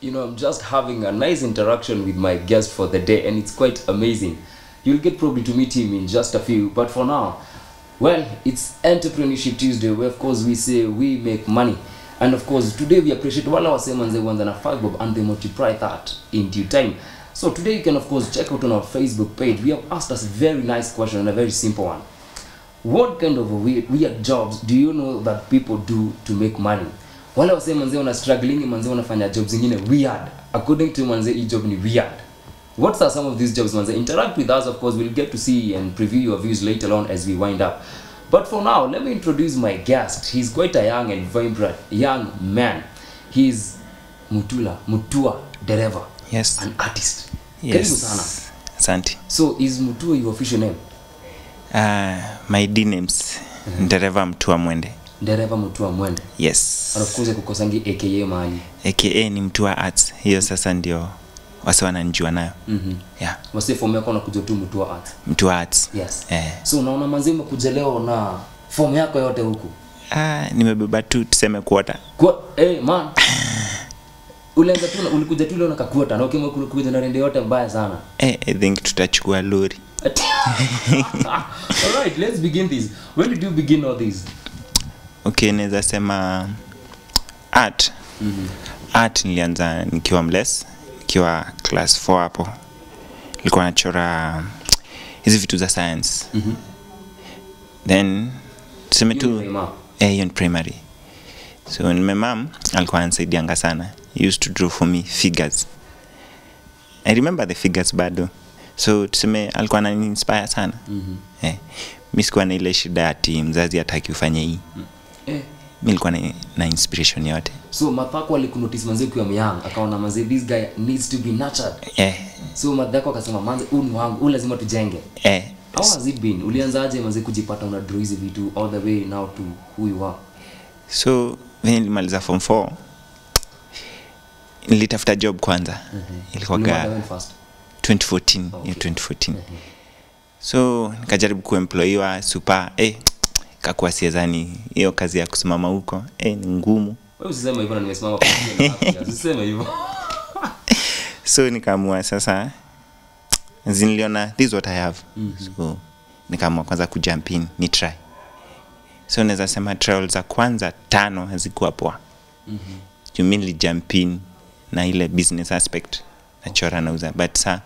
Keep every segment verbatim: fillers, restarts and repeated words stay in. you know, I'm just having a nice interaction with my guest for the day, and it's quite amazing. You'll get probably to meet him in just a few, but for now, well, it's Entrepreneurship Tuesday, where of course we say we make money. And of course, today we appreciate one hour seven they one and a five bob, and they multiply that in due time. So today you can of course check out on our Facebook page. We have asked us a very nice question and a very simple one. What kind of weird, weird jobs do you know that people do to make money? Wale wase manze wana struggling, manze wanafanya jobs zingine weird. According to manze, each job ni weird. What are some of these jobs, manze? Interact with us, of course. We'll get to see and preview your views later on as we wind up. But for now, let me introduce my guest. He's quite a young and vibrant young man. He's Mutula, Mutua, Dereva. Yes. An artist. Yes. Asante. So is Mutua your official name? Uh, my D names. Mm-hmm. Dereva Mutua Mwende. Dereva Mutua Mwende. Yes. And of course kukosangi aka mahali. Aka ni Mutua Arts. Hiyo sasa ndio wase wananijua nayo. Mhm. Yeah. Wase form yako na kuja tu Mutua Arts. Mutua Arts. Yes. Eh. So unaona manzima kuja leo na form yako yote huku. Ah, nimebeba tu tuseme quarter. Kwa eh man. Ulenza tu ulikuja tu leo na kakuota na ukimwa kuja na rende yote mbaya sana. Eh, I think tutachukua lori. All right, let's begin this. When did you begin all this? Okay, naweza sema art. Mm-hmm. Art nilianza nikiwa mless, nikiwa class four hapo. Nilikuwa nachora hizi vitu za science. Mm-hmm. Then tuseme tu eh hiyo primary. So my mom alikuwa anisaidianga sana. He used to draw for me figures. I remember the figures bado. So tuseme alikuwa ananiinspire sana. Mhm. Eh. Mimi sikuwa na ile shida ya team mzazi hataki ufanye hii. Eh. Mimi nilikuwa na inspiration yote. So mathako alikunotice manze kwa miyanga akaona manze this guy needs to be nurtured. Eh. So mathako akasema manze uni wangu ule lazima tujenge. Eh. How has it been? Ulianzaje manze kujipata una draw hizo vitu all the way now to who you are? So when nilimaliza form four nilitafuta job kwanza. Mm-hmm. Ilikuwa twenty fourteen, oh, okay. twenty fourteen. Mm-hmm. So nikajaribu kuemployiwa super eh kakuwa siezani hiyo kazi ya kusimama huko eh ni ngumu. Wewe usisema hivyo na nimesimama kwa sababu usisema hivyo. So nikaamua sasa niliona this is what I have. Mm-hmm. So nikaamua kwanza kujump in ni try. So naweza sema trials za kwanza tano hazikuwa poa. Mhm. Mm you mainly jump in na ile business aspect. Nachora nauza but sa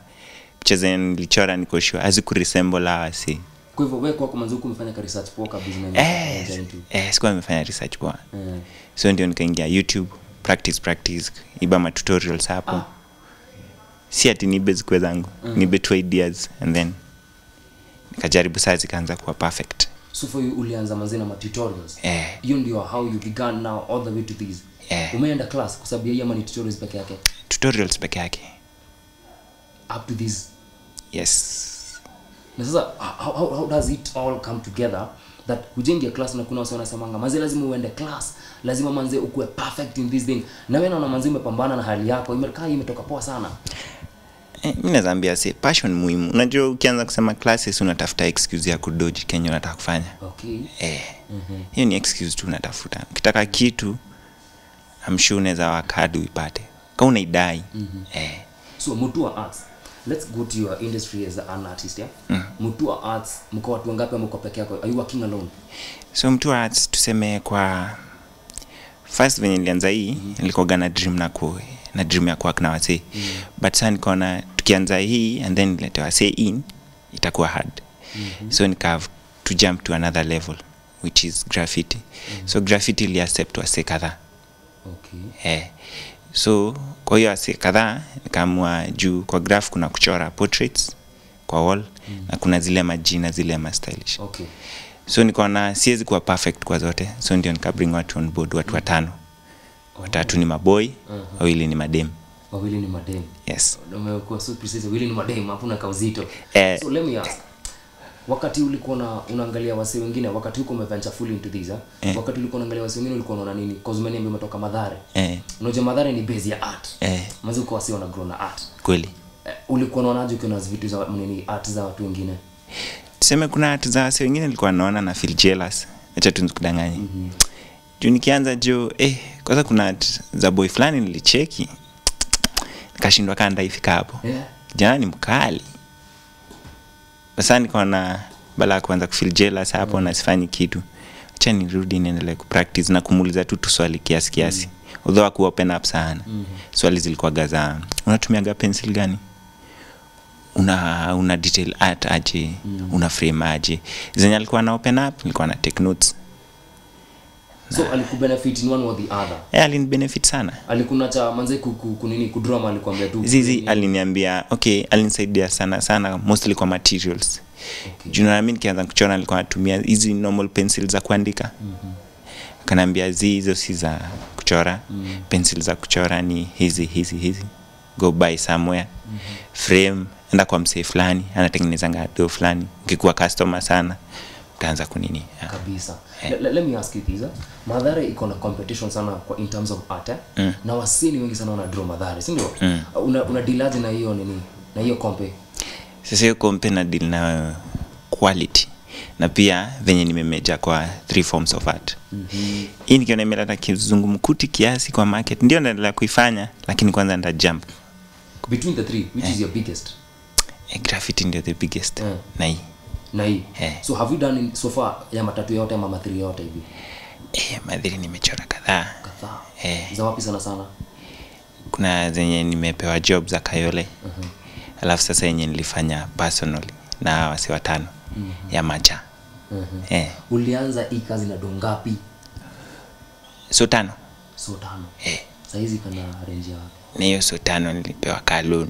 mcheze nilichora niko sure hazikuresemble hasi. Kwa hivyo wewe kwa kuanza kumfanya ka research poa ka business. Eh, eh sikuwa nimefanya research poa. Mm. So ndio nikaingia YouTube practice practice iba ma tutorials hapo. Ah. Si ati ni basic wezangu. Mm. Ni better ideas and then nikajaribu saa zikaanza kuwa perfect. So for you ulianza manze na tutorials. Eh. You know how you began now all the way to these. Eh. Umeenda class kwa sababu yeye ni tutorials peke yake. Tutorials peke yake. Up to this. Yes. Na sasa how, how, how does it all come together that hujenge class na kuna watu wanasemanga manze lazima uende class, lazima manze ukue perfect in this thing. Na wewe unaona manze umepambana na hali yako, imekaa imetoka poa sana. Eh, mimi naambia si passion muhimu. Unajua ukianza kusema classes unatafuta excuse ya kudoge Kenya unataka kufanya. Okay. Eh. Mhm. Mm hiyo ni excuse tu unatafuta. Ukitaka kitu I'm sure unaweza wakadu ipate. Kama unaidai. Mm -hmm. Eh. So Mutua Arts. Let's go to your industry as an artist, yeah? Mm. Mutua Arts, mko watu wangapi mko peke yako? Are you working alone? So Mutua Arts tuseme kwa first venye nilianza hii, mm -hmm. nilikuwa na dream na ku na dream ya kuwa na wase. Mm -hmm. But sana niko na tukianza hii and then let wase in itakuwa hard. Mm -hmm. So nika have to jump to another level which is graffiti. Mm -hmm. So graffiti li accept wase kadhaa. Okay. Eh. So kwa hiyo asi kadhaa nikaamua juu kwa graph kuna kuchora portraits kwa wall. Mm -hmm. Na kuna zile majina zile ma stylish. Okay. So nikaona siwezi kuwa perfect kwa zote. So ndio nika bring watu on board watu watano. Oh. Watatu ni maboy, uh -huh. wawili ni madem. Wawili ni madem. Yes. Ndio kwa so precise wawili ni madem hapuna kauzito. Eh. So let me ask. Wakati ulikuwa na unaangalia wase wengine wakati uko umeventure fully into this ha? Eh. Wakati ulikuwa unaangalia wase wengine ulikuwa unaona nini cause mimi niambi umetoka Madhare. Eh. Unajua Madhare ni base ya art. Eh. Maana uko wase wana grow na art kweli. Eh, ulikuwa unaonaje ukiona vitu za nini art za watu wengine? Tuseme kuna art za wase wengine nilikuwa naona na feel jealous acha tu nikudanganye. Mhm. Mm juu nikianza juu eh kwanza kuna art za boy fulani nilicheki kashindwa kanda ifika hapo. Yeah. Jana ni mkali. Sasa niko na bala kuanza kufeel jealous hapo mm. na sifanyi kitu. Acha nirudi niendelee kupractice na kumuuliza tu tuswali kiasi kiasi. Mm. Although hakuwa open up sana. Mm -hmm. Swali zilikuwa gaza. Unatumiaga pencil gani? Una una detail art aje, mm. una frame aje. Zenye alikuwa na open up, nilikuwa na take notes. Na. So alikubenefit in one or the other. Eh, alinibenefit sana. Alikunacha manze kunini kudrama alikwambia tu. Zizi aliniambia, okay, alinisaidia sana sana mostly kwa materials. Okay. Do you know what I mean? Kianza kuchora alikuwa anatumia hizi normal pencils za kuandika. Mhm. Mm Kanaambia zi hizo si za kuchora. Mm -hmm. Pencils za kuchora ni hizi hizi hizi. Go buy somewhere. Mm -hmm. Frame enda kwa msee fulani, anatengeneza ngado fulani. Ukikuwa customer sana. Tanza kunini yeah. kabisa yeah. Let me ask you this, madhare iko na competition sana kwa in terms of art eh? mm. na wasini wengi sana wana draw madhare, si ndio? mm. una una deal na hiyo nini na hiyo kompe. Sasa hiyo kompe na deal na quality na pia venye nimemeja kwa three forms of art. mm -hmm. Hii nikiona imeleta kizungumkuti kiasi kwa market ndio naendelea kuifanya, lakini kwanza nda jump between the three which yeah. is your biggest. Eh, graffiti ndio the biggest. yeah. Na hii na hii. Hey. So have you done in, so far ya matatu yote ama mathiri yote hivi? Eh, mathiri nimechora kadhaa. Kadhaa. Eh. Za wapi sana sana? Kuna zenye nimepewa job za Kayole. Mhm. Uh -huh. Alafu sasa yenye nilifanya personally na wasi watano uh -huh. ya macha. Mhm. Uh -huh. Eh. Ulianza hii kazi na dongapi? So tano. So tano. Eh. Sasa hizi kana range ya wapi? Ni hiyo so tano nilipewa Kalun.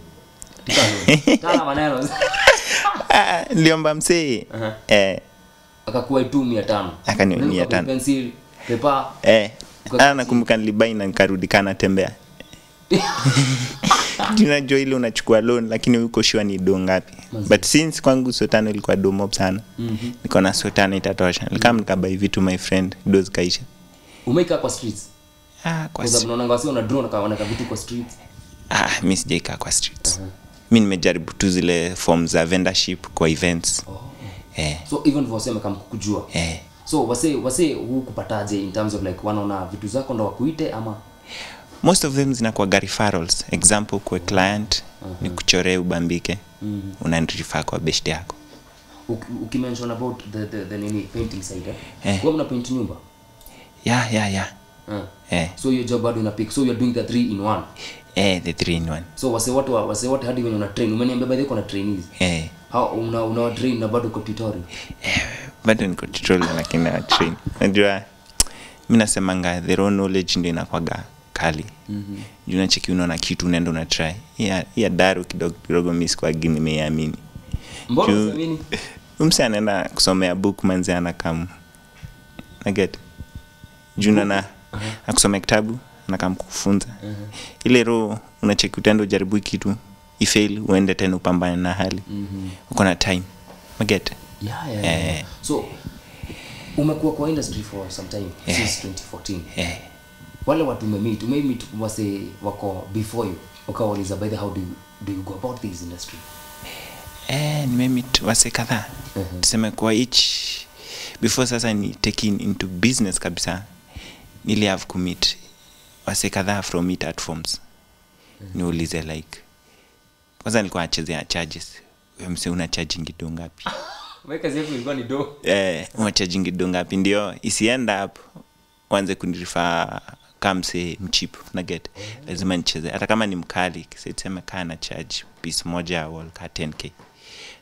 Kalun. Tana maneno. Ah, niliomba msee. Uh -huh. Eh. Akakuwa mia tano. Akani mia tano. Pencil, paper. Eh. Ana nakumbuka nilibai na nikarudikana tembea. Tunajua ile unachukua loan lakini uko sure ni do ngapi. But since kwangu sotano ilikuwa do mob sana. Mhm. Mm niko na sotano itatosha. Nikamka mm -hmm. nikabai vitu my friend, do zikaisha. Umeika kwa streets. Ah, kwa sababu unaona ngasi una drone kaona kabitu kwa streets. Ah, mimi sijaika kwa streets. Uh -huh. Mimi nimejaribu tu zile forms za vendorship kwa events. Oh. Eh. So even for sema kama kukujua. Eh. So wase wase hukupataje in terms of like wanaona vitu zako ndo wakuite ama most of them zinakuwa referrals. Example kwa client uh -huh. ni kuchoree ubambike. Mhm. Mm Unanrefer kwa best yako. Ukimention about the the, the nini painting side. Eh. Kwa mna paint nyumba. Yeah, yeah, yeah. Uh. Eh. So your job bado una pick. So you are doing the three in one. Eh, the three in one. So wase watu wase watu hadi wenye una train, umeniambia baadhi kuna trainees. Eh. How una una train na bado uko tutorial? Eh, bado niko tutorial lakini na train. Unajua mimi nasemanga the raw knowledge ndio inakwaga kali. Mhm. Unajua cheki unaona kitu unaenda una try. Yeah, yeah daru kidogo kidogo miss kwa gini nimeamini. Mbona unaamini? Umse anaenda kusomea book manze anakamu. I get. Juna na akusomea kitabu. Na kama kufunza uh -huh. ile roho unacheki utendo jaribu kitu ifail uende tena upambane na hali. Mhm. Uko na time maget. yeah, yeah, yeah. Eh. So umekuwa kwa industry for some time. Yeah. Since twenty fourteen. Yeah. Wale watu umemeet umemeet wase wako before you ukawauliza by the how do you, do you go about this industry? Eh, nimemeet wase kadhaa. Uh -huh. Tuseme kwa each before sasa ni taking into business kabisa nili have commit wase kadhaa from it platforms. Mm -hmm. Niulize like kwanza nilikuwa nachezea charges. Wewe mse una charging kitu ngapi? Weka zefu ilikuwa ni do. Eh, una charging kitu ngapi ndio isienda hapo uanze kunirifa kama mse mchip na get. Mm -hmm. Lazima nicheze hata kama ni mkali siseme kaa na charge piece moja au ka ten K.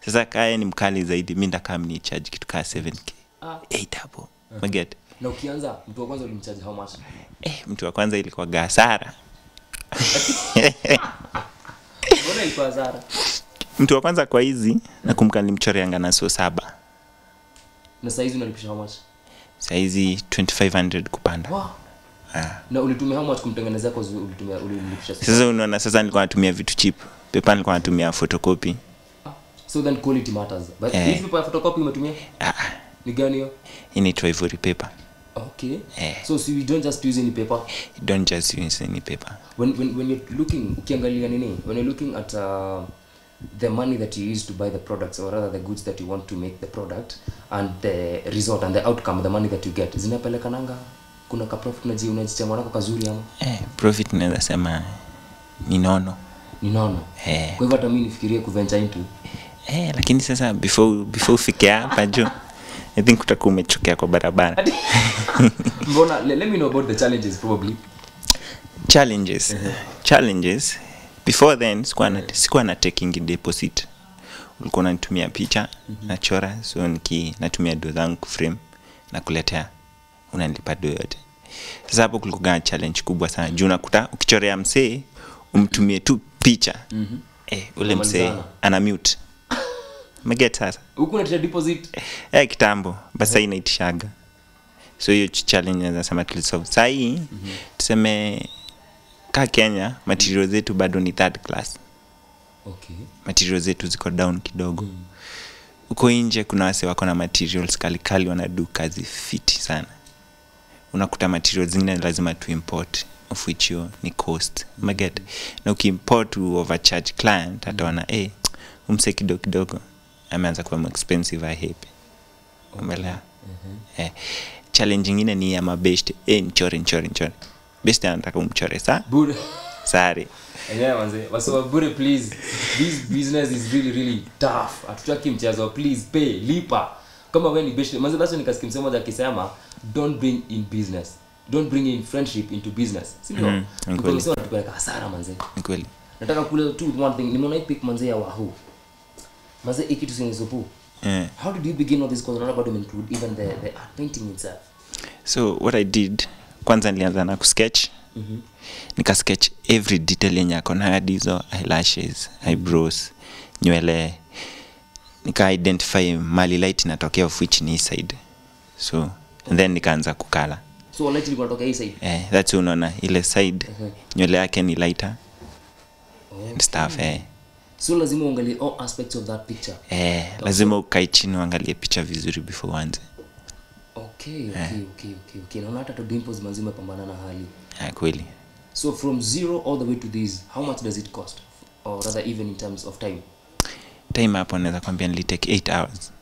Sasa kae ni mkali zaidi mimi ndaka mni charge kitu ka seven K. Ah. eight hapo. Mm -hmm. Maget. Na ukianza mtu wa kwanza ulimcharge how much? Eh, mtu wa kwanza ilikuwa gasara. Bora ilikuwa hasara. Mtu wa kwanza kwa hizi na kumka nilimchorea ngana so saba. Na saizi unalipisha how much? Saizi twenty-five hundred kupanda. Wow. Ah. Na ulitumia how much kumtengenezea kwa ulitumia ulimlipisha? Sasa unaona sasa nilikuwa natumia vitu cheap. Pepa nilikuwa natumia photocopy. Ah. So then quality matters. But eh. Hivi kwa photocopy umetumia? Ah. Ni gani hiyo? Inaitwa ivory paper. Okay. Eh. So, so you don't just use any paper? You don't just use any paper. When when when you're looking ukiangalia nini? When you're looking at uh, the money that you use to buy the products or rather the goods that you want to make the product and the result and the outcome the money that you get. Zinapelekananga kuna ka profit unajiona unajichama nako kazuri ama? Eh, profit naweza sema ni nono. Ninaona. Eh. Kwa hivyo hata mimi nifikirie kuventure into. Eh, lakini sasa before before ufike hapa jo. I think utakuwa umechokea kwa barabara. Mbona let, let me know about the challenges probably. Challenges. Uh-huh. Challenges. Before then sikuwa na sikuwa na taking deposit. Ulikuwa unanitumia picha, mm-hmm. nachora, so niki natumia do zangu frame na kuletea unanilipa do yote. Sasa hapo kulikuwa challenge kubwa sana. Juu unakuta ukichorea msee umtumie tu picha. Mhm. Eh, ule msee ana mute. Mgeta sasa. Huko unatia deposit. Eh, kitambo, basi yeah. inaitishaga. So hiyo challenge nasema tulisolve. Sasa hii mm-hmm. tuseme ka Kenya materials zetu bado ni third class. Okay. Materials zetu ziko down kidogo. Mm. Uko nje kuna wase wako na materials kali kali wanadu kazi fiti sana. Unakuta materials zingine lazima tu import of which you ni cost. Maget. Na ukiimport overcharge client ataona eh hey, umse kidogo kidogo ameanza kuwa expensive I hate. Umeelewa? Eh challenge nyingine ni ya mabest eh nchore nchore nchore. Best anataka umchore saa. Bure. Sorry. Yeah, manze. Waso bure please. This business is really really tough. Atutaki mchezo please pay lipa. Kama wewe ni best manze basi nikasikimsema mmoja akisema don't bring in business. Don't bring in friendship into business. Si ndio? Ndio sio natupeleka hasara manze. Ni kweli. Nataka kule tu one thing nimeona pick manze ya wahoo. Manze iki tu sinizopo. Eh. How did you begin all this cause not about to include even the the art painting itself? So what I did kwanza nilianza na kusketch. Mhm. Nika sketch every detail yenye akona hadi hizo eyelashes, eyebrows, nywele. Nika identify mali light inatokea of which ni side. So and then nikaanza kukala. So light ilikuwa inatoka hii side. Eh, that's unaona ile side uh -huh. nywele yake ni lighter. Okay. And stuff eh. So lazima uangalie all aspects of that picture. Eh, okay. Lazima ukae chini uangalie picha vizuri before uanze. Okay, okay, eh. okay, okay, okay. Na hata to dimples mazima pambana na hali. Ah, kweli. So from zero all the way to this, how much does it cost? Or rather even in terms of time. Time hapo naweza kwambia nilitake eight hours.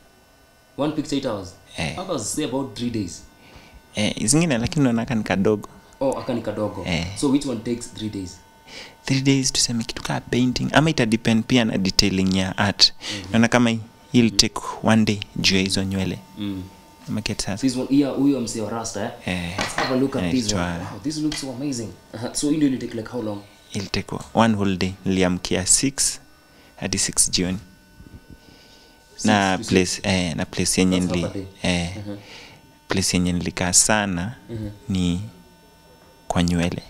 One picture eight hours. Eh. I was say about three days. Eh, zingine lakini naona kana kadogo. Oh, akani kadogo. Eh. So which one takes three days? three days tuseme kitu kama painting ama ita depend pia na detailing ya art. Mm -hmm. Naona kama hii it'll mm -hmm. take one day juu hizo nywele. Mm. Market has. This one here huyo mseo rasta eh. eh. Let's have a look at eh, this one. Wow, this looks so amazing. Uh -huh. So you need to take like how long? It'll take one whole day. Niliamkia six hadi six jioni. Na place six. eh na place yenye nili eh uh -huh. place yenye nilikaa sana uh -huh. ni kwa nywele.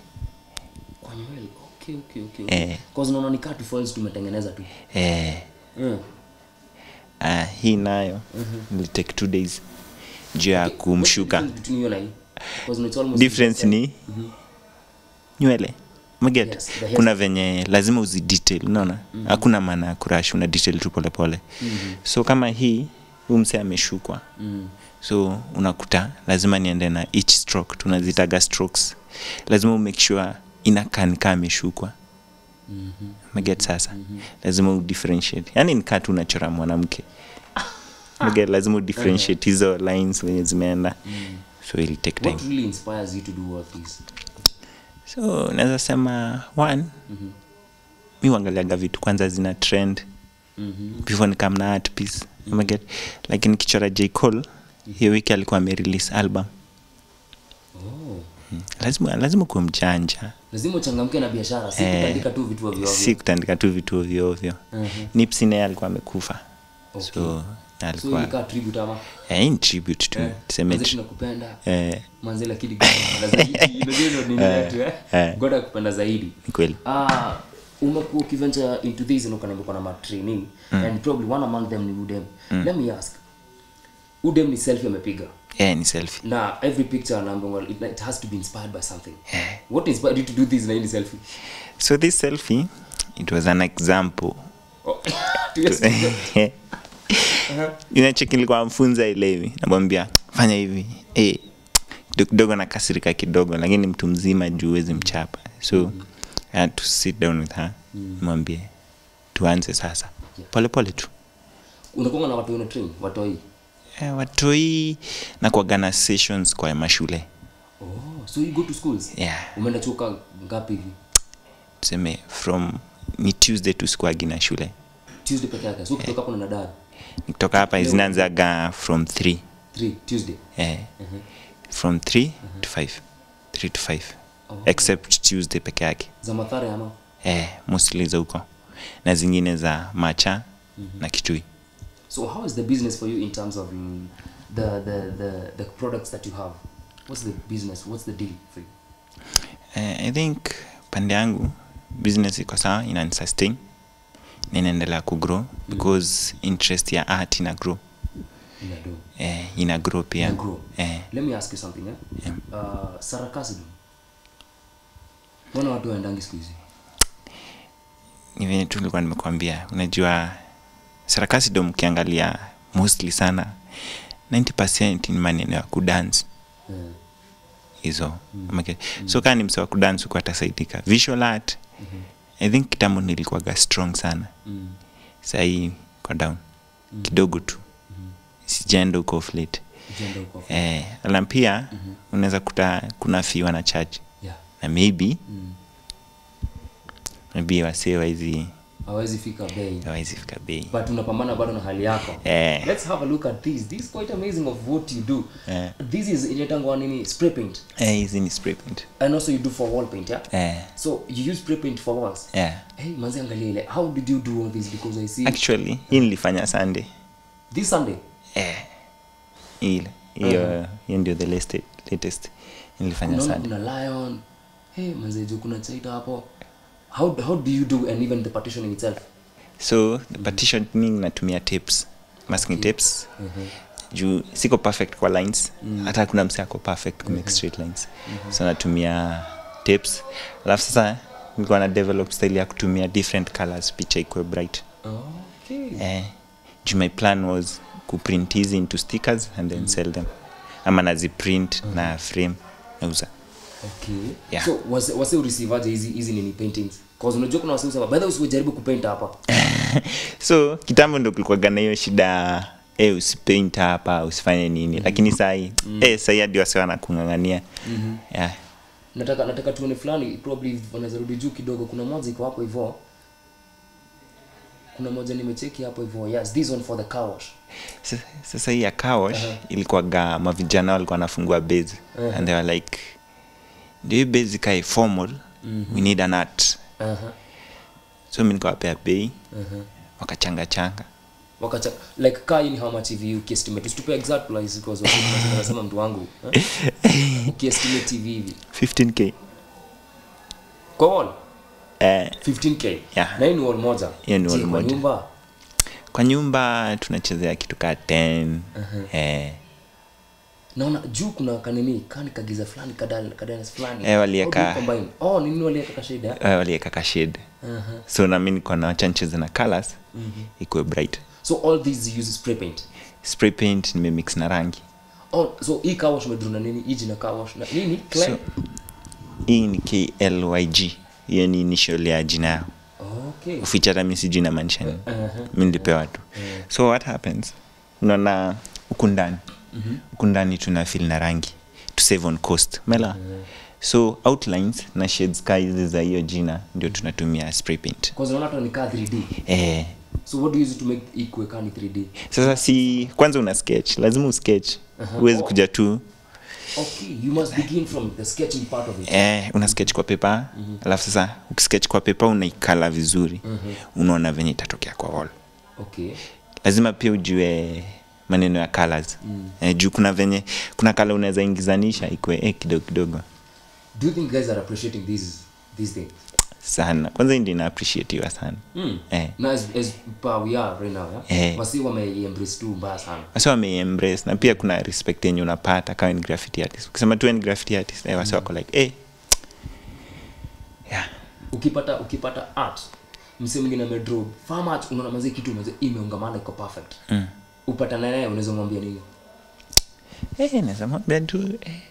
Kwa nywele. Okay okay okay. Eh. Cause naona nika tu falls tumetengeneza tu. Eh. Mm. Ah hii nayo uh -huh. will take two days juu ya kumshuka. Difference ni mm -hmm. nywele. Mget. Yes, kuna venye lazima uzi detail, unaona? Mm -hmm. Hakuna maana ya kurash, una detail tu pole pole. Mm -hmm. So kama hii, huyu mse ameshukwa. Mm -hmm. So unakuta lazima niende na each stroke, tunazitaga strokes. Lazima make sure inakan kama ameshukwa. Mhm. Mm Mget sasa. Mm -hmm. Lazima u differentiate. Yaani nikaa tu unachora mwanamke. Okay, lazima differentiate hizo lines wenye zimeenda. Mm. So it'll take time. What really inspires you to do all this? So, naweza sema one, mhm. Mm mimi huangalia vitu kwanza zina trend. Mhm. Mm before ni kama na art piece. Mm -hmm. Get like nikichora J. Cole, hii wiki alikuwa ame-release album. Oh. Hmm. Lazima lazima kuwa mjanja. Lazima uchangamke na biashara, si kutandika eh, tu vitu ovyo. Si kutandika tu vitu ovyo ovyo. Mhm. Mm Nipsey naye alikuwa amekufa. Okay. So alikuwa so, tribute ama eh in tribute to cemetery nakupenda eh manze lakini zaidi ndio ndio ndio eh God akupenda zaidi ni kweli ah umekuwa ukiventure into this na kana mko na ma training mm. and probably one among them ni Udem mm. let me ask Udem ni selfie amepiga eh ni selfie na every picture na mbongo it, it has to be inspired by something eh. What inspired you to do this na hii selfie? So this selfie it was an example oh. Yuna cheki nilikuwa mfunza ile hivi namwambia fanya hivi eh kidogo na kasirika kidogo lakini mtu mzima juu wezi mchapa so mm -hmm. I had to sit down with her nimwambie mm -hmm. tuanze sasa yeah. pole pole tu unakuwa na watu una train watoi eh watoi na kwa gana sessions kwa mashule oh so you go to schools yeah umeenda chuka ngapi hivi tuseme from ni Tuesday tu sikuagi na shule. Tuesday peke yake. So kutoka hapo na dada. Nikitoka hapa izinaanzaga from three. three Tuesday. Eh. Uh-huh. From three uh-huh. to five. three to five. Oh, okay. Except Tuesday peke yake. Za Mathare ama? Eh, mostly za huko. Na zingine za Macha uh-huh. na Kitui. So how is the business for you in terms of um, the, the the the products that you have? What's the business? What's the deal for you? Uh, I think pande yangu business iko sawa, ina sustain. Ninaendelea ku grow because interest ya art ina grow. Ina do. Eh, ina grow pia. Ina grow. Eh. Let me ask you something, eh? Yeah. Uh, sarcasm. Mbona watu waendangi siku hizi? Ni vile tulikuwa nimekuambia, unajua sarcasm ukiangalia mostly sana ninety percent ni maneno ya ku dance. Yeah. Hizo. Mm. Okay. Mm. So kani mswa ku dance kwa tasaidika. Visual art. Mm -hmm. I think kitambo nilikuwa strong sana. Mm. Sasa hii kwa down. Mm. Kidogo tu. Mm. Sijaenda uko flat. Sijaenda uko flat. Eh, alampia mm -hmm. unaweza kuta kuna fee wana charge. Yeah. Na maybe mm. maybe wasewa hizi hawezi fika bei. Hawezi fika bei. But unapambana bado na hali yako. Eh. Let's have a look at this. This is quite amazing of what you do. Eh. This is inaitangwa nini? Spray paint. Eh, hizi ni spray paint. And also you do for wall paint, yeah? Eh. So you use spray paint for walls. Eh. Hey, manzi angalia ile. How did you do all this because I see actually hii nilifanya Sunday. This Sunday? Eh. Ile. Hiyo hiyo ndio the latest latest nilifanya kuna, Sunday. Kuna lion. Hey, manzi juu kuna chaita hapo. How how do you do and even the partitioning itself? So the partitioning natumia tapes, masking okay. tapes. Mm-hmm. Juu siko perfect kwa lines. Mm-hmm. Hata kuna mse ako perfect kwa make straight lines. Mm-hmm. So natumia tapes. Alafu sasa nilikuwa na develop style ya kutumia different colors picha iko bright. Okay. Eh. Juu my plan was ku print these into stickers and then mm-hmm. sell them. Ama nazi print mm-hmm. na frame nauza. Okay. Yeah. So was was you receive aje hizi hizi nini paintings? Cause unajua kuna wasema by the way usijaribu kupaint hapa. So kitambo ndo kulikuwa gana hiyo shida eh usipaint hapa usifanye nini. Mm -hmm. Lakini sasa mm -hmm. eh sasa hadi wasema nakungangania. Mhm. Mm yeah. Nataka nataka tuone fulani probably wanaweza rudi juu kidogo, kuna moja iko hapo hivyo. Kuna moja nimecheki hapo hivyo. Yes, this one for the car wash. Sasa hii ya car wash uh -huh. ilikuwa ga mavijana walikuwa wanafungua base uh -huh. and they were like do you basically formal? Mm -hmm. We need an art. Uh -huh. So mimi niko pay pay. Uh-huh. Wakachanga changa. Wakachanga like car in how much V U estimate? Tupe exact price because unasema mtu wangu. Estimate hivi. fifteen K. Kwa wall? Eh fifteen K. Yeah. Na ni wall moja. Hiyo ni wall moja. Kwa nyumba. Kwa nyumba tunachezea kitu ka ten. Uh-huh. Eh. Naona juu kuna kanini kani kagiza fulani kadal kadana fulani eh walieka oh nini walieka kashade eh walieka kashade uh -huh. So na mimi niko na chances na colors mm -hmm. iko bright. So all these uses spray paint spray paint ni mix na rangi. Oh, so hii car wash umedruna nini hii na car wash na nini clay. So hii ni K L Y G, hiyo ni initial ya jina yao. Okay. Ufichata mimi si jina mansion uh -huh. mimi nilipewa tu uh -huh. So what happens unaona ukundani. Mhm. Mm Kundani tuna fill na rangi to save on cost. Mela. Mm -hmm. So outlines na shades guys za hiyo jina ndio tunatumia spray paint. Kwa sababu unaona ni ka three D. Eh. So what do you use to make equal ka ni three D? Sasa si kwanza una sketch, lazima u sketch. Huwezi uh -huh. kuja tu. Okay, you must begin from the sketching part of it. Eh, una sketch kwa paper. Mm -hmm. Alafu sasa ukisketch kwa paper unaikala vizuri. Mm -hmm. Unaona venye itatokea kwa wall. Okay. Lazima pia ujue maneno ya colors. Mm. Eh, juu kuna venye kuna color unaweza ingizanisha ikwe eh, kidogo kidogo. Do you think guys are appreciating these these things? Sana. Kwanza ndio na appreciate you sana. Mm. Eh. Na as, as power we are right now. Yeah? Eh. Wasi wame embrace tu mbaya sana. Wasi wame embrace na pia kuna respect yenye unapata kama ni graffiti artist. Ukisema tu ni graffiti artist eh wasi mm. wako like eh. Yeah. Ukipata ukipata art msemo mwingine ame draw. Format unaona maze kitu maze imeungamana iko perfect. Mm. Upata naye unaweza mwambia nini? Eh naweza mwambia tu eh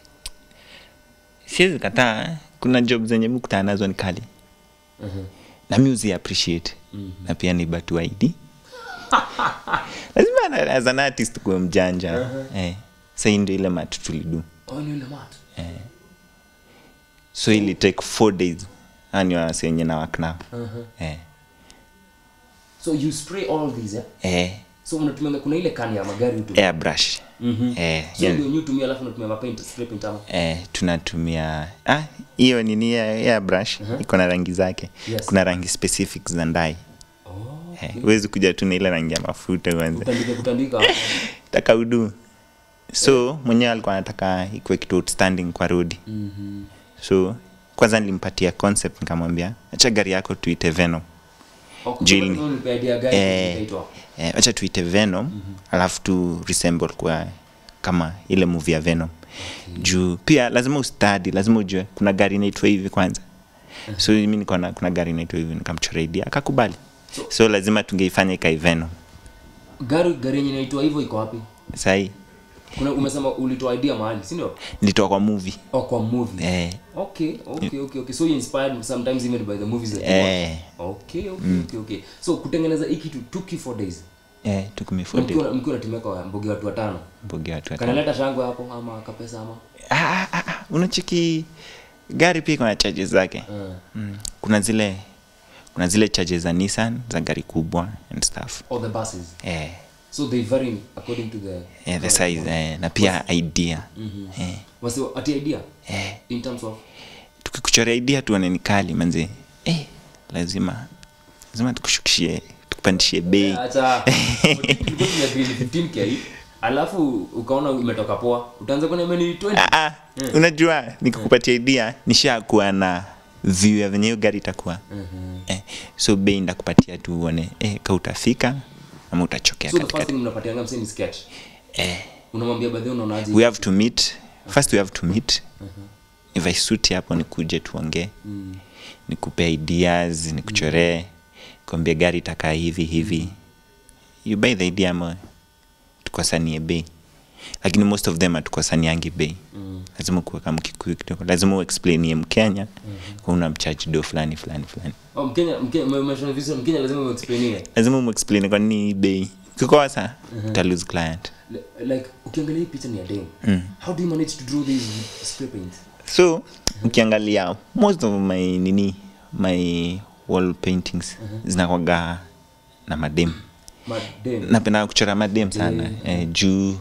siwezi kataa, kuna job zenye mkutana nazo ni kali. Mhm. Mm na mimi appreciate. Mm -hmm. Na pia ni batu I D. Lazima as an artist kuwe mjanja. Uh -huh. Eh. Sasa ndio ile matu tulidu. Oh ni ile matu. Eh. So ili take four days and you are saying na work now. Mhm. Uh -huh. Eh. So you spray all these, eh? Eh. So unatumia kuna ile can ya magari utumia. Airbrush. Mhm. Mm eh. So yeah. Ndio unatumia alafu unatumia mapaint spray paint ama? Eh, tunatumia ah hiyo nini ya airbrush. Uh -huh. Iko na rangi zake. Yes. Kuna rangi specific za ndai. Oh. Eh, okay. Uwezi kuja tu na ile rangi ya mafuta kwanza. Utandika kutandika. Takaudu. So yeah. Mwenyewe alikuwa anataka ikuwe kitu outstanding kwa road. Mhm. Mm so kwanza nilimpatia concept nikamwambia acha gari yako tuite Venom. Jilni. Eh, eh, acha tuite Venom, mm -hmm. alafu tu resemble kwa kama ile movie ya Venom. Okay. Juu pia lazima ustadi, lazima ujue kuna gari inaitwa hivi kwanza. Uh -huh. So mimi niko na kuna gari inaitwa hivi nikamchorea idea akakubali. So, so lazima tungeifanye kai Venom. Gari gari inaitwa hivyo iko wapi? Sahi. Kuna umesema ulitoa idea mahali, si ndio? Nilitoa kwa movie. Oh, kwa movie. Eh. Okay, okay, okay, okay. So you inspired sometimes even by the movies that you eh. watch. Okay, okay, mm. okay, okay. So kutengeneza hiki kitu took you four days. Eh, took me four days. Mko mko natumia kwa mbogi watu watano. Mbogi watu watano. Kanaleta shangwe hapo ama kapesa ama? Ah, ah, ah. Unachiki gari pia kuna charges zake. Uh. Mm. Kuna zile kuna zile charges za Nissan, za gari kubwa and stuff. All the buses. Eh. So they vary according to the yeah, the size eh, na pia idea. Mhm. Mm eh. Wasi at idea? Eh. In terms of tukikuchorea idea tu ni kali manzi. Eh, lazima lazima tukushukishie, tukupandishie bei. Acha. Mtikuja fifteen K alafu ukaona umetoka poa, utaanza kuna meni twenty. Ah ah. Mm. Unajua nikukupatia idea nishakuwa na view ya venye gari itakuwa. Mhm. Mm eh. So bei ndakupatia tu uone eh ka utafika. Ama utachokea katika. So first mnapatianga mseni sketch. Eh. Unamwambia baadhi unaonaje? We have to meet. First we have to meet. Mhm. Uh -huh. If I suit hapo nikuje tuongee. Mm. Nikupe ideas, nikuchoree. Mm. Kwambie gari itakaa hivi hivi. You buy the idea ama tukosanie bei. Lakini most of them atukosaniangi bei. Mm. Lazima kuwe kama Kikuyu kidogo. Lazima uexplain yeye Mkenya. Mm. Unamcharge do fulani fulani fulani. Oh, Mkenya Mkenya umeshona visa Mkenya lazima uexplain yeye. Lazima uexplain kwa nini bei. Kikosa uta lose client. Like ukiangalia picha ni ya demo. Mm. How do you manage to draw these spray paint? So, mm -hmm. ukiangalia most of my nini my wall paintings mm -hmm. zinakuwa na madem. Madem. Napenda kuchora madem sana. Yeah, yeah. Eh, juu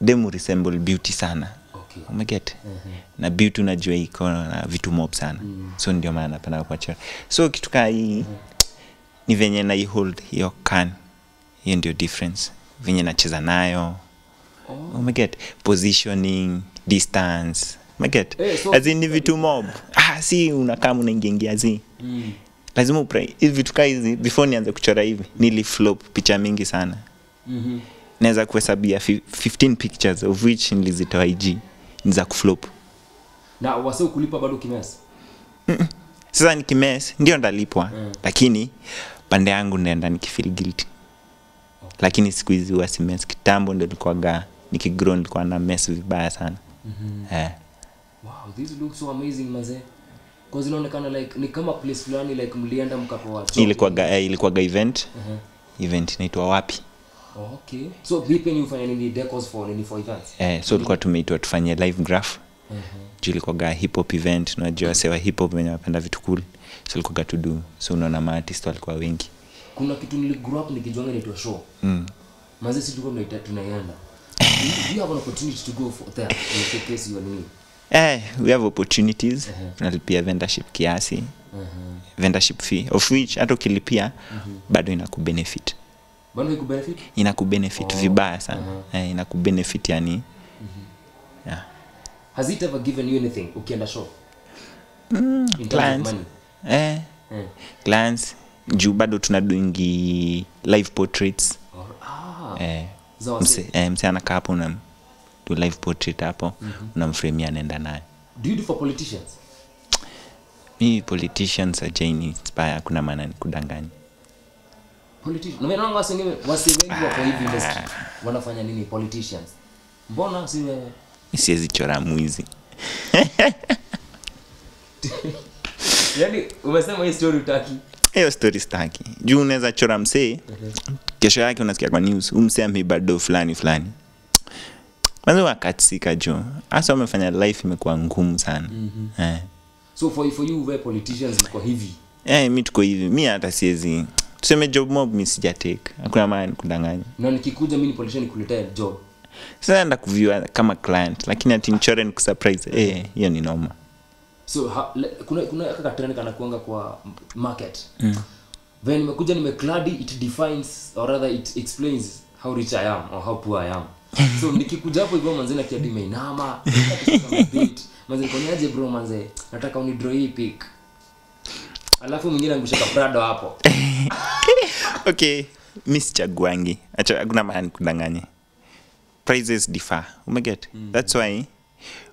demu resemble beauty sana. Okay. Umeget? Uh -huh. Na beauty unajua iko na vitu mob sana. Mm. So ndio maana napenda kuacha. So kitu kama hii uh -huh. ni venye na hold hiyo can. Hiyo ndio difference. Venye nacheza nayo. Oh. Umeget? Positioning, distance. Umeget? Hey, so as in ni vitu mob. Ah, si unakaa unaingia zi. Mm. Lazima upray. Hivi vitu kama hizi before nianze kuchora hivi, nili flop picha mingi sana. Mhm. Mm Naweza kuhesabia fifteen pictures of which nilizitoa I G ni za kuflop. Na wase kulipa bado kimes. Mm -mm. Sasa ni kimes ndio ndalipwa mm. lakini pande yangu naenda nikifeel guilty. Okay. Lakini siku hizi wasimes kitambo ndio nilikuwa ga nikigrow nilikuwa na mess vibaya sana. Mm -hmm. Eh. Wow, this looks so amazing mzee. Cause inaonekana like ni kama place fulani like mlienda mkapoa. Ilikuwa ga ilikuwa ga event. Uh -huh. Event inaitwa wapi? Okay. So vipi ni ufanya nini decors for nini for events? Eh, so tulikuwa tumeitwa tufanye live graph. Mhm. Uh -huh. Kwa hip hop event na jua sewa hip hop wenye wanapenda vitu cool. So tulikuwa ga to do. So unaona ma artists walikuwa wengi. Kuna kitu nili grow up nikijiona inaitwa show. Mhm. Maze sisi tulikuwa tunaita tunaiana. You have an opportunity to go for there. You showcase your name. Eh, we have opportunities. Uh -huh. Nalipia vendorship kiasi. Mhm. Uh -huh. Vendorship fee of which hata ukilipia uh -huh. bado inakubenefit. Bado ikubenefit? Inakubenefit oh. vibaya sana. Uh -huh. Eh, inakubenefit yani. Mhm. Mm yeah. Has it ever given you anything ukienda show? Mm, clients. Eh. Mm. Clients juu bado tunadoingi live portraits. Oh, ah. Eh. Mse, eh, mse anakaa hapo na do live portrait hapo mm -hmm. unamframe anaenda naye. Do you do for politicians? Mimi politicians are Jane inspire kuna maana nikudanganya. Politicians. Na mimi wasi wengi kwa hivi industry. Wanafanya nini politicians? Mbona si wewe? Siwezi chora mwizi. Yaani umesema hii story utaki. Hiyo story staki. Juu unaweza chora msee. Kesho yake unasikia kwa news umsee amebado fulani fulani. Mwanzo wakatsika juu. Hasa umefanya life imekuwa ngumu sana. Mm -hmm. Eh. So for for you where politicians mko hivi. Eh, mimi tuko hivi. Mimi hata siwezi Tuseme job mob mimi sijatake. Hakuna maana kudanganya. Na nikikuja mimi polisheni kuletea job. Sasa nenda kuview kama client lakini ati mchore ni kusurprise. Eh, hiyo ni noma. So ha, le, kuna kuna kaka trend kana kuanga kwa market. Mm. When nimekuja nimecladi it defines or rather it explains how rich I am or how poor I am. So nikikuja hapo hivyo manzina kia dime inama. Manzina koniaje bro manze nataka uni draw hii pic. Alafu mwingine angusha kaprado hapo. Okay, Miss Chaguangi. Acha kuna mahali kudanganya. Prices differ. Umeget? Mm. That's why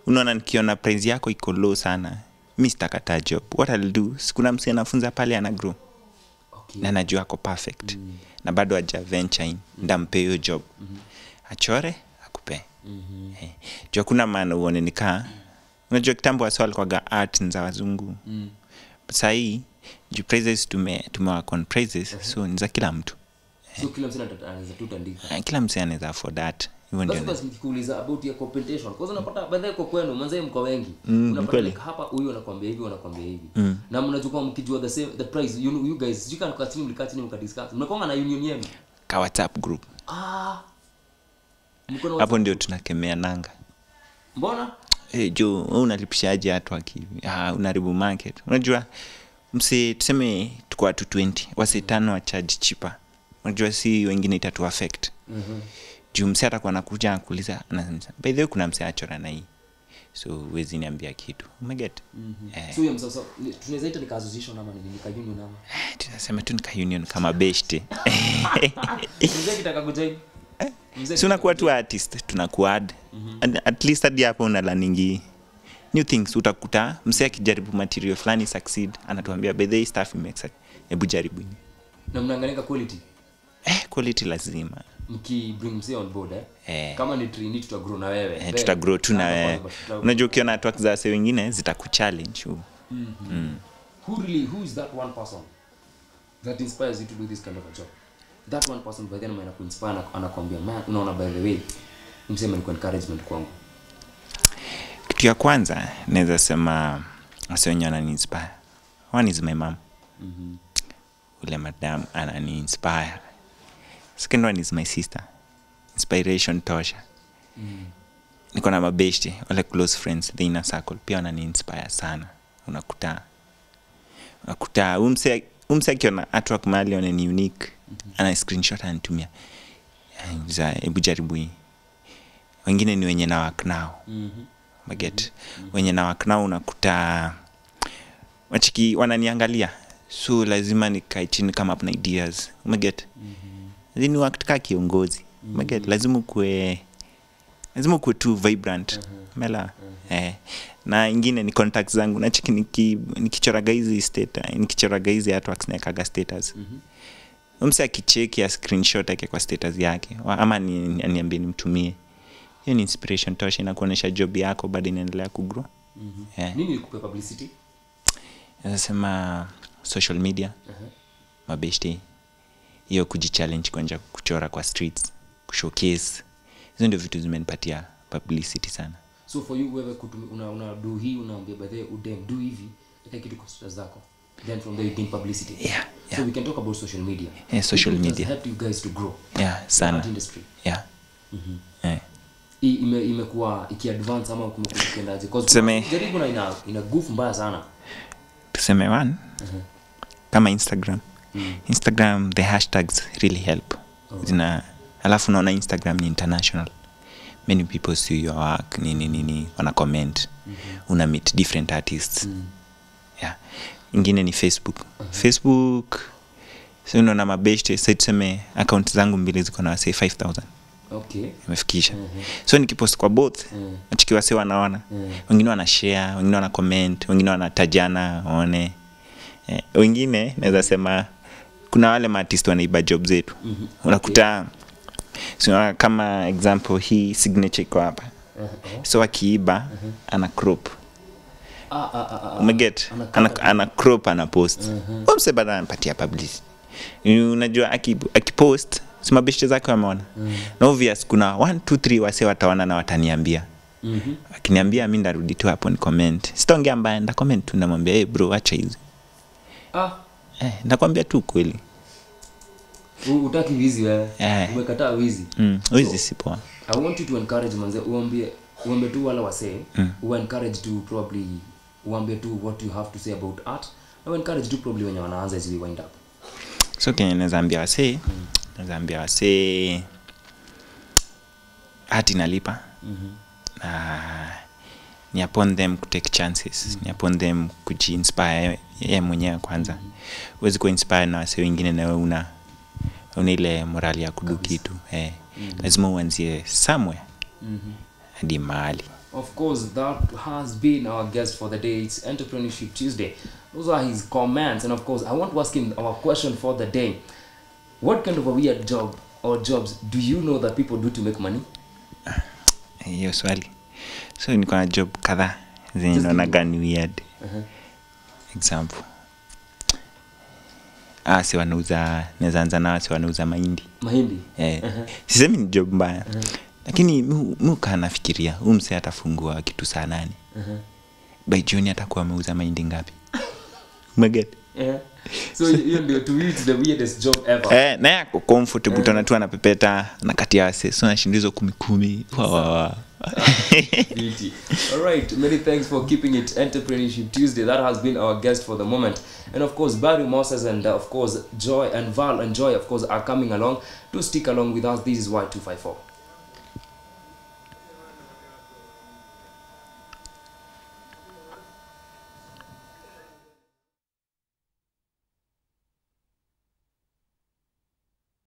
unaona nikiona price yako iko low sana, mimi sitakata job. What I'll do, sikuna msee anafunza pale ana grow. Okay. Na najua ako perfect. Mm. Na bado haja venture in, ndampe hiyo job. Mm -hmm. Achore akupe. Mhm. Mm hey. Jua kuna maana uone nikaa. Mm. Unajua kitambo aswali kwaga art nza wazungu. Mm. Sai ju prices tume tumewakon prices. Uh -huh. So ni za kila mtu. So kila msee anaweza tutandika. Kila msee anaweza for that. That's because nikikuuliza about your competition. Kwa sababu unapata baadhi yako kwenu, manzee mko wengi. Mm, unapata hapa huyu anakuambia hivi, wanakuambia hivi. Mm. Na mnachukua mkijua the same the price. You know, you guys, you can continue mlikati ni mkadiscuss. Mnakuwa na union yenu. Ka WhatsApp group. Ah. Hapo ndio tunakemea nanga. Mbona? Eh hey, jo, unalipishaje watu wakivi? Ah, unaribu market. Unajua msi tuseme tuko watu twenty, wasi tano wa charge cheaper. Unajua si wengine itatu affect. Mhm. Mm Jumse atakuwa anakuja anakuuliza anasema by the way kuna mse achora na hii so huwezi niambia kitu umeget. mm -hmm. Eh. So hiyo msasa tunaweza ita ni association ama ni nika union ama eh, tunasema tu nika union kama best. Mzee kitaka kujoin si unakuwa tu artist tunakuwa add. mm -hmm. At least hadi hapo una learning new things. Utakuta mse akijaribu material fulani succeed anatuambia by the way staff imexa hebu jaribuni na mnaangalia quality. Eh, quality lazima mki bring mse on board. Eh, eh. Kama ni trainee tutagrow na wewe. Eh, tutagrow tu na wewe. Unajua ukiona watu za wase wengine zitakuchallenge huo. Mhm. Mm. Who really who is that one person that inspires you to do this kind of a job? That one person by then mwana kuinspire anakuambia man unaona by the way mse mko encouragement kwangu. Kitu ya kwanza naweza sema asionyana anani inspire. One is my mom. Mhm. Mm Ule madam anani inspire. Second one is my sister. Inspiration tosha. Mm. Niko na mabeshte, wale close friends, the inner circle. Pia wanani inspire sana. Unakuta. Unakuta. Umse, umse akiona artwork mahali one ni unique. Mm -hmm. Ana screenshot anatumia. Za hebu jaribu hii. Wengine ni wenye na work nao. Mm -hmm. Maget. Mm -hmm. Wenye na work nao unakuta. Wachiki wananiangalia. So lazima nikae chini kama up na ideas. Maget. Mm -hmm. Zini wakati kama kiongozi. Mm -hmm. Lazima kuwe lazima kuwe tu vibrant. Uh -huh. Mela. Uh -huh. Eh. Na ingine ni contact zangu na chiki niki nikichoraga hizi status, nikichoraga hizi watu wakinekaga status. Mhm. Mm Mse akicheki ya screenshot yake kwa status yake ama ni aniambie nimtumie. Hiyo ni inspiration tosha na kuonesha job yako bado inaendelea ku grow. Mhm. Mm eh. Nini ikupe publicity? Nasema social media. Uh -huh. Mabeshte. Hiyo kujichallenge kwanja kuchora kwa streets, kushowcase. Hizo ndio vitu zimenipatia publicity sana. So for you wewe una una do hii unaambia by the udem do hivi, hata kitu kwa sura zako. Then from there you gain publicity. Yeah, yeah. So we can talk about social media. Yeah, social media. It help you guys to grow. Yeah, sana. The industry. Yeah. Mhm. Mm eh. Yeah. Ime imekuwa iki advance ama kumekuwa kiendaje? Cause jaribu na ina ina goof mbaya sana. Tuseme one. Uh -huh. Kama Instagram. Instagram, the hashtags really help. Okay. Zina, alafu naona Instagram ni international. Many people see your work, nini, nini, wana comment. Mm -hmm. Una meet different artists. Mm. Yeah. Ingine ni Facebook. Uh -huh. Facebook, so unaona mabeshte, so tuseme, account zangu mbili ziko na wase five thousand. Okay. Imefikisha. Uh -huh. So nikipost kwa both, uh -huh. Achiki wase wanaona. Uh -huh. Wengine wana share, wengine wana comment, wengine wana tajana, one. Eh, wengine, naweza sema, kuna wale maartist wanaiba job zetu. Mm -hmm. Unakuta so, kama example hii signature iko hapa. Uh -huh. So akiiba uh -huh. ana crop. Ah ah ah. Umeget ana, ana, ana crop ana post. Uh -huh. Mse bado anapatia publicity. Unajua akipost sima beshte zake wameona. Uh -huh. Na obvious kuna one two three wase wataona na wataniambia. Mhm. Mm Akiniambia mimi ndarudi tu hapo ni comment. Sitaongea mbaya nda comment tu namwambia eh hey bro acha hizo. Ah. Eh, nakwambia tu kweli. Utaki wizi wewe. Yeah. Umekataa wizi. Mm. Wizi si poa. I want you to encourage manze uambie uambie tu wala wasee. Mm. Uwa encourage to probably uambie tu what you have to say about art. I will encourage tu probably wenye wanaanza hizi wind up. So okay, naweza ambia wasee. Mm. Naweza ambia wasee art inalipa. Mhm. Na ni upon them to take chances. Mm-hmm. Ni upon them kuji inspire yeye mwenyewe kwanza. Uwezi ku inspire na wase wengine na wewe una una ile morali ya kudu kitu. Eh. Mm-hmm. Lazima uanzie somewhere. Mhm. Hadi mahali. Of course, that has been our guest for the day. It's Entrepreneurship Tuesday. Those are his comments, and of course, I want to ask him our question for the day. What kind of a weird job or jobs do you know that people do to make money? Hiyo swali. So you can job kada then naona gani weird. Uh-huh. Example. Ah, si wanauza nezanza na si wanauza mahindi. Mahindi. Eh. Uh-huh. Sisemi ni job mbaya. Uh-huh. Lakini mimi kanafikiria huyu mse atafungua kitu saa nane. Uh-huh. By June atakuwa ameuza mahindi ngapi? Maget. Eh. So hiyo ndio to eat the weirdest job ever. Eh, na yako comfortable uh-huh. Tunatu anapepeta na kati ya wase. So nashindizo kumi kumi. Wow. Beauty. All right, many thanks for keeping it Entrepreneurship Tuesday. That has been our guest for the moment, and of course Barry Moses and uh, of course Joy and Val and Joy of course are coming along to stick along with us. This is Y two five four.